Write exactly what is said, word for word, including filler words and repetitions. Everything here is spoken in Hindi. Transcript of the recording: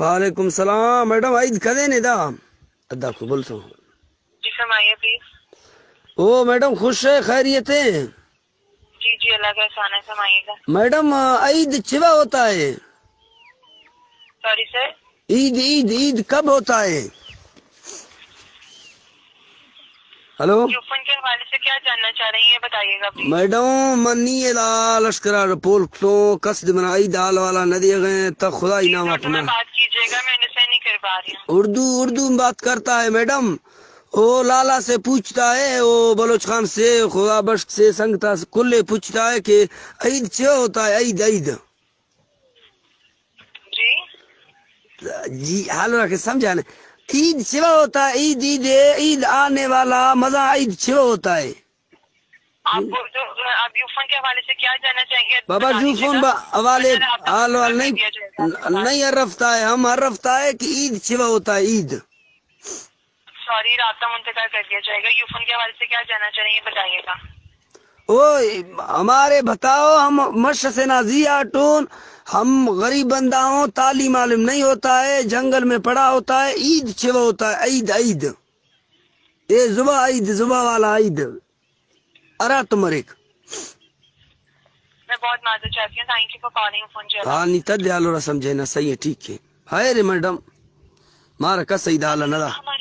वालेकुम सलाम मैडम आइज कदे ने दा अदा कबूल सो जी फरमाइए प्लीज। ओ मैडम खुश है खैरियत है? जी जी अल्लाह का एहसान है। फरमाइएगा मैडम ईद चिवा होता है? सॉरी सर ईद ईद ईद कब होता है? हेलो यूफोन के हवाले से क्या जानना चाह रही हैं बताइएगा प्लीज। मैडम मनी लाल लश्करा रपोल तो कसद मनाई दाल वाला नदी गए तब खुदा इनाम अपना बात कीजिएगा मैं इनसे नहीं कर पा रही हूँ। उर्दू उर्दू में बात करता है मैडम। वो लाला से पूछता है वो बलोच खान से खुदा बख्श से संगता से कुल्ले पूछता है कि ईद क्यों होता है? ईद ईद जी हाल रखे समझा न ईद शिवा होता है। ईद ईद ईद आने वाला मजा ईद शिवा होता है। आप जो आप यूफोन के हवाले से क्या जानना चाहेंगे? बाबा यूफोन हवाले हाल वाल नहीं नहीं हर रफ्ता है हम हर रफ्ता है कि ईद शिवा होता है। ईद सॉरी रास्ता मुंतकिल कर दिया जाएगा। यूफोन के हवाले से क्या जानना चाहेंगे बताइएगा। ओ हमारे बताओ हम मश से नाजिया टून हम गरीब बंदा हो तालीम आलिम नहीं होता है जंगल में पड़ा होता है। ईद शिवा होता है। ईद ईद ये जुबा ईद जुबा वाला ईद अरा तुमरिक मैं बहुत माजूर चाहती हूँ thank you for calling phone चला हाँ नीता दयालोरा समझे ना सही है ठीक है हाय रे मैडम मारा का सही दाला नला।